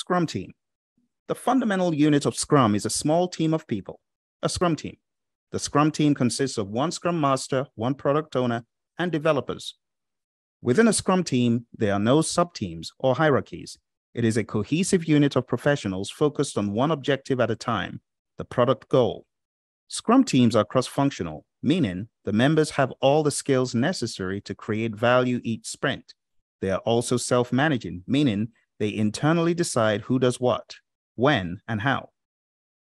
Scrum team. The fundamental unit of Scrum is a small team of people, a Scrum team. The Scrum team consists of one Scrum Master, one Product Owner, and developers. Within a Scrum team, there are no sub-teams or hierarchies. It is a cohesive unit of professionals focused on one objective at a time, the product goal. Scrum teams are cross-functional, meaning the members have all the skills necessary to create value each sprint. They are also self-managing, meaning they internally decide who does what, when, and how.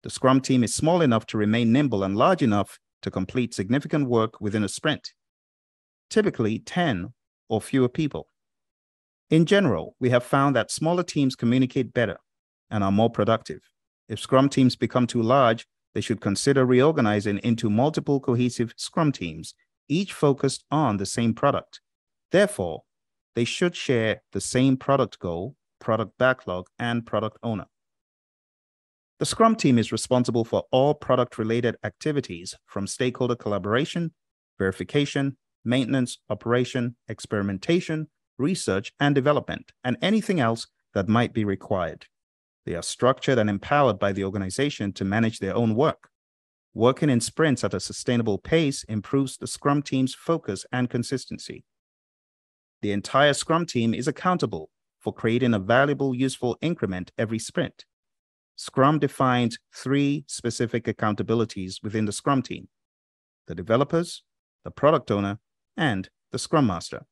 The Scrum team is small enough to remain nimble and large enough to complete significant work within a sprint, typically 10 or fewer people. In general, we have found that smaller teams communicate better and are more productive. If Scrum teams become too large, they should consider reorganizing into multiple cohesive Scrum teams, each focused on the same product. Therefore, they should share the same product goal, product backlog, and product owner. The Scrum team is responsible for all product-related activities from stakeholder collaboration, verification, maintenance, operation, experimentation, research and development, and anything else that might be required. They are structured and empowered by the organization to manage their own work. Working in sprints at a sustainable pace improves the Scrum team's focus and consistency. The entire Scrum team is accountable for creating a valuable, useful increment every sprint. Scrum defines three specific accountabilities within the Scrum team: the developers, the product owner, and the Scrum Master.